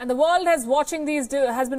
And the world has been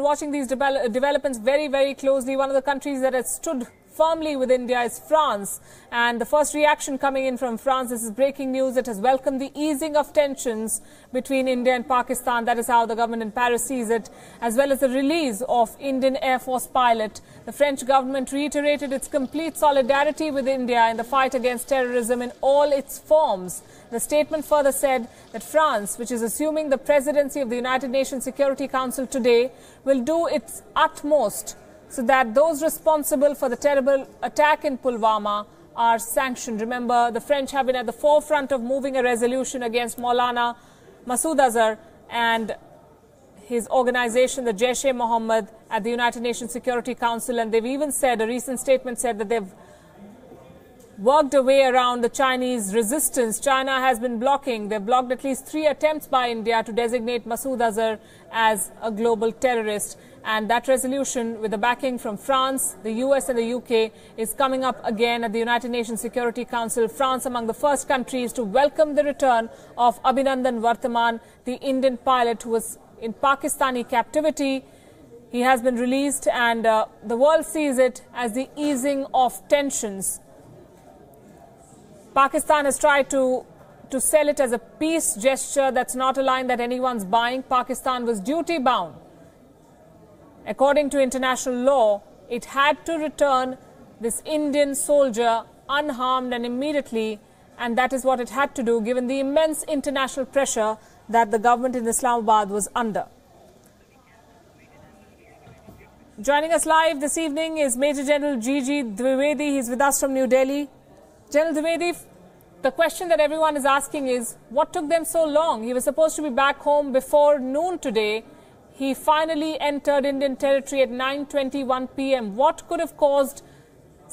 watching these developments very, very closely. One of the countries that has stood firmly with India is France. And the first reaction coming in from France, this is breaking news, it has welcomed the easing of tensions between India and Pakistan. That is how the government in Paris sees it, as well as the release of Indian Air Force pilot. The French government reiterated its complete solidarity with India in the fight against terrorism in all its forms. The statement further said that France, which is assuming the presidency of the United Nations Security Council today, will do its utmost so that those responsible for the terrible attack in Pulwama are sanctioned. Remember, the French have been at the forefront of moving a resolution against Maulana Masood Azhar and his organization, the Jaish-e-Mohammed, at the United Nations Security Council. And they've even said, a recent statement said that they've worked a way around the Chinese resistance. China has been blocking. They've blocked at least 3 attempts by India to designate Masood Azhar as a global terrorist. And that resolution, with the backing from France, the US and the UK, is coming up again at the United Nations Security Council. France among the first countries to welcome the return of Abhinandan Varthaman, the Indian pilot who was in Pakistani captivity. He has been released, and the world sees it as the easing of tensions. Pakistan has tried to sell it as a peace gesture. That's not a line that anyone's buying. Pakistan was duty-bound. According to international law, it had to return this Indian soldier unharmed and immediately, and that is what it had to do given the immense international pressure that the government in Islamabad was under. Joining us live this evening is Major General GG Dwivedi. He's with us from New Delhi. General Dwivedi, the question that everyone is asking is, what took them so long? He was supposed to be back home before noon today. He finally entered Indian territory at 9:21 p.m. What could have caused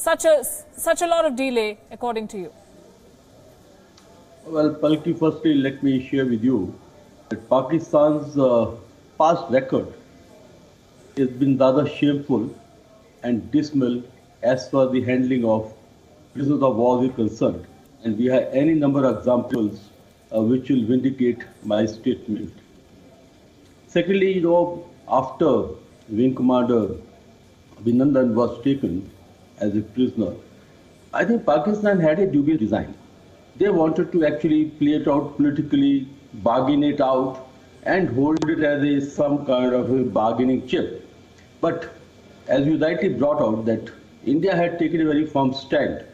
such a lot of delay, according to you? Well, Palki, firstly, let me share with you that Pakistan's past record has been rather shameful and dismal as far as the handling of prisoners of war is concerned, and we have any number of examples which will vindicate my statement. Secondly, you know, after Wing Commander Abhinandan was taken as a prisoner, I think Pakistan had a dubious design. They wanted to actually play it out politically, bargain it out, and hold it as a some kind of a bargaining chip. But as you rightly brought out, that India had taken a very firm stand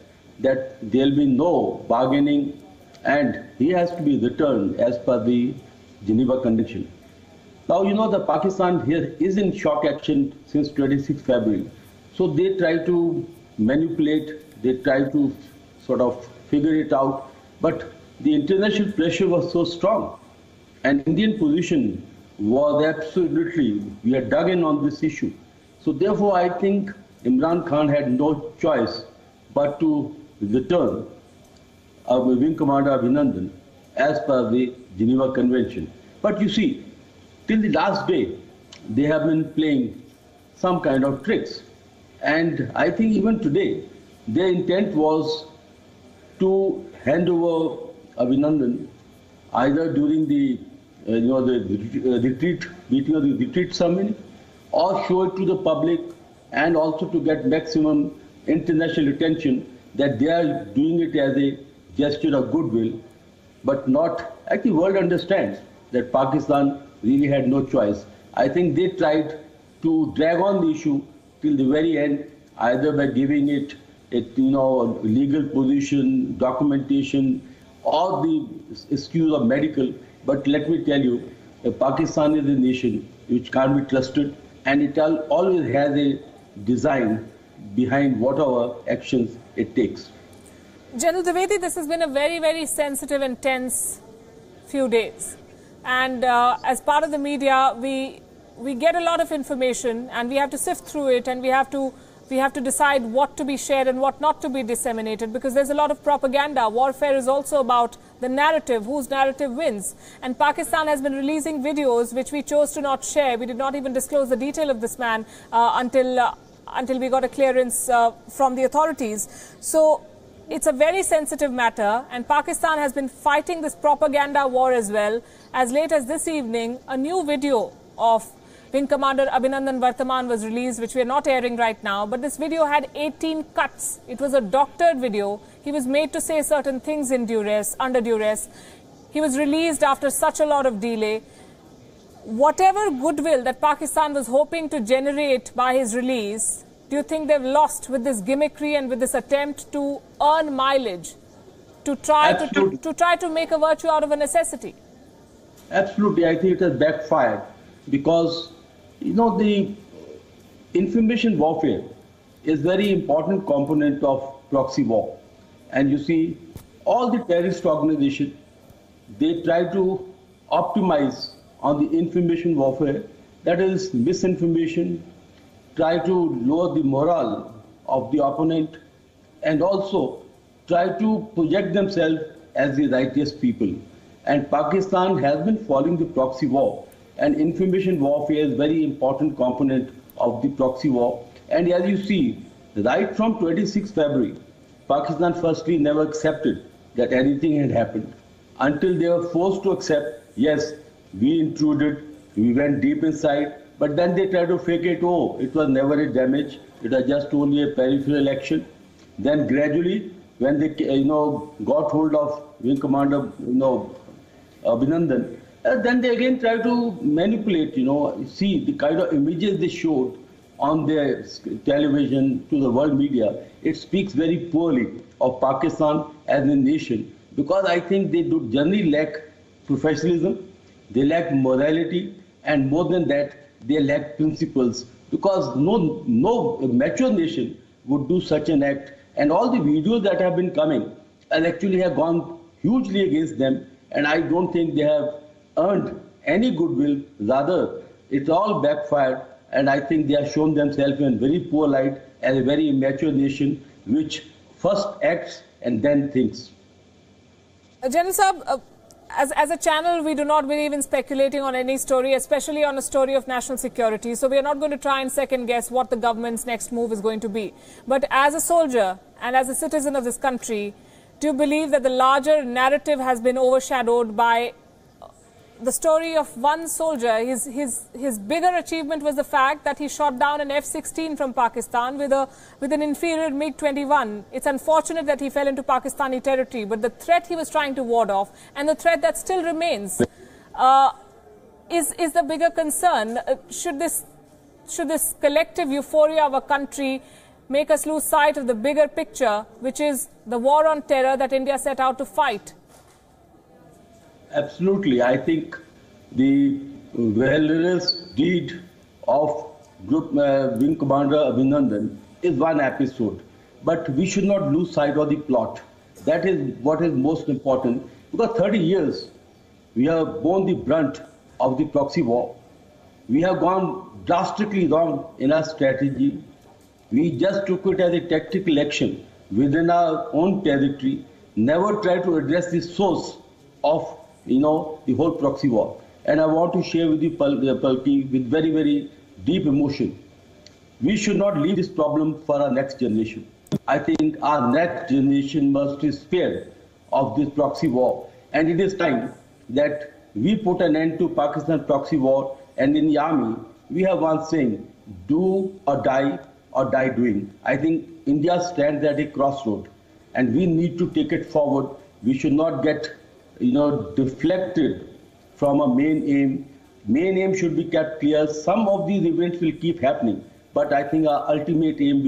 that there will be no bargaining and he has to be returned as per the Geneva Convention. Now, you know, the Pakistan here is in shock action since 26 February. So they try to manipulate, they try to sort of figure it out. But the international pressure was so strong and Indian position was absolutely, we are dug in on this issue. So therefore, I think Imran Khan had no choice but to return Wing Commander Abhinandan as per the Geneva Convention. But you see, till the last day, they have been playing some kind of tricks. And I think even today, their intent was to hand over Abhinandan either during the, retreat summit, or show it to the public, and also to get maximum international attention that they are doing it as a gesture of goodwill, but not, actually the world understands that Pakistan really had no choice. I think they tried to drag on the issue till the very end, either by giving it a, legal position, documentation, or the excuse of medical. But let me tell you, Pakistan is a nation which can't be trusted, and it always has a design behind whatever actions it takes. General Dwivedi, this has been a very, very sensitive and tense few days. And as part of the media, we get a lot of information, and we have to sift through it, and we have to decide what to be shared and what not to be disseminated, because there's a lot of propaganda. Warfare is also about the narrative, whose narrative wins. And Pakistan has been releasing videos which we chose to not share. We did not even disclose the detail of this man until we got a clearance from the authorities. So it's a very sensitive matter, and Pakistan has been fighting this propaganda war as well. As late as this evening, a new video of Wing Commander Abhinandan Varthaman was released, which we are not airing right now. But this video had 18 cuts. It was a doctored video. He was made to say certain things in duress, under duress. He was released after such a lot of delay. Whatever goodwill that Pakistan was hoping to generate by his release, do you think they've lost with this gimmickry and with this attempt to earn mileage, to try to make a virtue out of a necessity? Absolutely. I think it has backfired because, you know, the information warfare is very important component of proxy war. And you see, all the terrorist organizations, they try to optimize on the information warfare, that is misinformation, try to lower the morale of the opponent, and also try to project themselves as the righteous people. And Pakistan has been following the proxy war, and information warfare is a very important component of the proxy war. And as you see, right from 26th February, Pakistan firstly never accepted that anything had happened until they were forced to accept, yes, we intruded, we went deep inside, but then they tried to fake it, oh, it was never a damage, it was just only a peripheral action. Then gradually, when they, you know, got hold of Wing Commander, you know, Abhinandan, then they again tried to manipulate, you know, see the kind of images they showed on their television to the world media. It speaks very poorly of Pakistan as a nation, because I think they do generally lack professionalism, they lack morality, and more than that, they lack principles, because no mature nation would do such an act. And all the videos that have been coming actually have gone hugely against them, and I don't think they have earned any goodwill. Rather, it's all backfired, and I think they have shown themselves in very poor light as a very immature nation which first acts and then thinks. General Saab, as a channel, we do not believe in speculating on any story, especially on a story of national security. So we are not going to try and second guess what the government's next move is going to be. But as a soldier and as a citizen of this country, do you believe that the larger narrative has been overshadowed by the story of one soldier? His bigger achievement was the fact that he shot down an F-16 from Pakistan with an inferior MiG-21. It's unfortunate that he fell into Pakistani territory, but the threat he was trying to ward off, and the threat that still remains, is the bigger concern. Should this collective euphoria of a country make us lose sight of the bigger picture, which is the war on terror that India set out to fight? Absolutely. I think the valorous deed of Wing Commander Abhinandan is one episode. But we should not lose sight of the plot. That is what is most important. Because 30 years, we have borne the brunt of the proxy war. We have gone drastically wrong in our strategy. We just took it as a tactical action within our own territory. Never tried to address the source of, you know, the whole proxy war. And I want to share with you, Palki, with very, very deep emotion. We should not leave this problem for our next generation. I think our next generation must be spared of this proxy war. And it is time that we put an end to Pakistan proxy war. And in the army, we have one saying, do or die doing. I think India stands at a crossroad, and we need to take it forward. We should not get, you know, deflected from a main aim. Main aim should be kept clear. Some of these events will keep happening, but I think our ultimate aim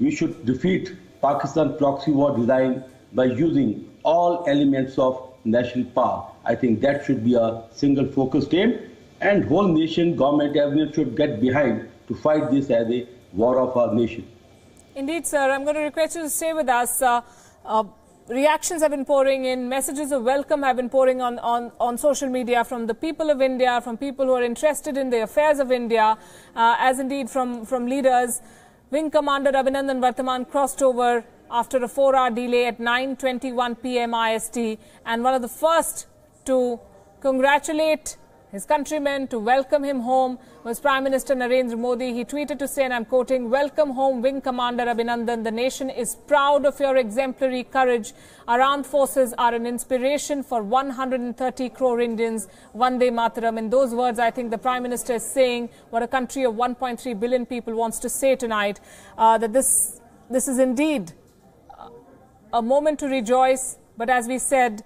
we should defeat Pakistan proxy war design by using all elements of national power. I think that should be a single focused aim, and whole nation, government, everyone should get behind to fight this as a war of our nation. Indeed, sir. I'm going to request you to stay with us. Reactions have been pouring in, messages of welcome have been pouring on social media from the people of India, from people who are interested in the affairs of India, as indeed from leaders. Wing Commander Abhinandan Varthaman crossed over after a 4-hour delay at 9:21 p.m. IST, and one of the first to congratulate, his countrymen to welcome him home was Prime Minister Narendra Modi. He tweeted to say, and I'm quoting, "Welcome home, Wing Commander Abhinandan. The nation is proud of your exemplary courage. Our armed forces are an inspiration for 130 crore Indians. Vande Mataram." In those words, I think the Prime Minister is saying what a country of 1.3 billion people wants to say tonight, that this is indeed a moment to rejoice. But as we said,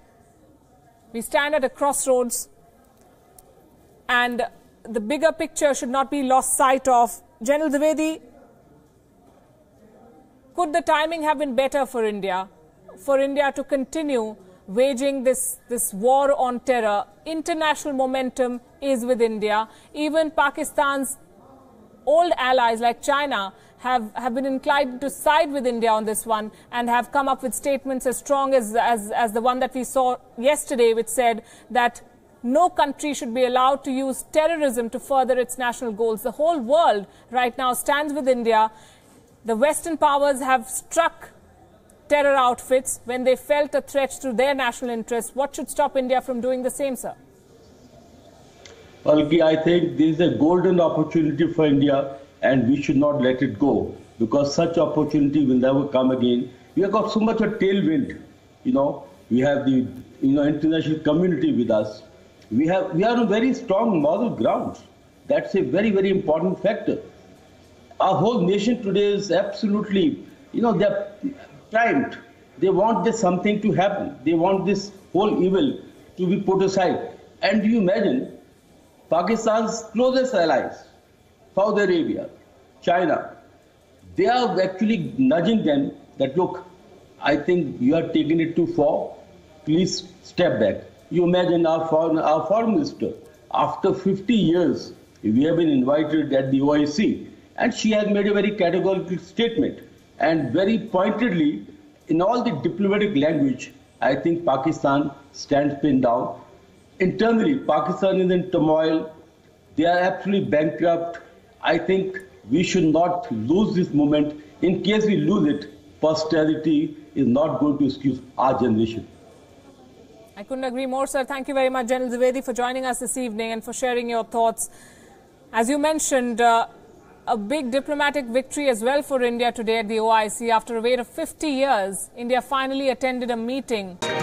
we stand at a crossroads, and the bigger picture should not be lost sight of. General Dwivedi, could the timing have been better for India to continue waging this war on terror? International momentum is with India. Even Pakistan's old allies like China have been inclined to side with India on this one and have come up with statements as strong as the one that we saw yesterday, which said that no country should be allowed to use terrorism to further its national goals. The whole world right now stands with India. The Western powers have struck terror outfits when they felt a threat to their national interests. What should stop India from doing the same, sir? Palki, I think this is a golden opportunity for India, and we should not let it go, because such opportunity will never come again. We have got so much a tailwind, you know. We have the international community with us. We are on very strong moral ground. That's a very, very important factor. Our whole nation today is absolutely, they're primed. They want this something to happen. They want this whole evil to be put aside. And you imagine Pakistan's closest allies, Saudi Arabia, China, they are actually nudging them that, look, I think you are taking it too far, please step back. You imagine our foreign minister, after 50 years, we have been invited at the OIC, and she has made a very categorical statement, and very pointedly, in all the diplomatic language, I think Pakistan stands pinned down. Internally, Pakistan is in turmoil, they are absolutely bankrupt. I think we should not lose this moment. In case we lose it, posterity is not going to excuse our generation. I couldn't agree more, sir. Thank you very much, General Dwivedi, for joining us this evening and for sharing your thoughts. As you mentioned, a big diplomatic victory as well for India today at the OIC. After a wait of 50 years, India finally attended a meeting.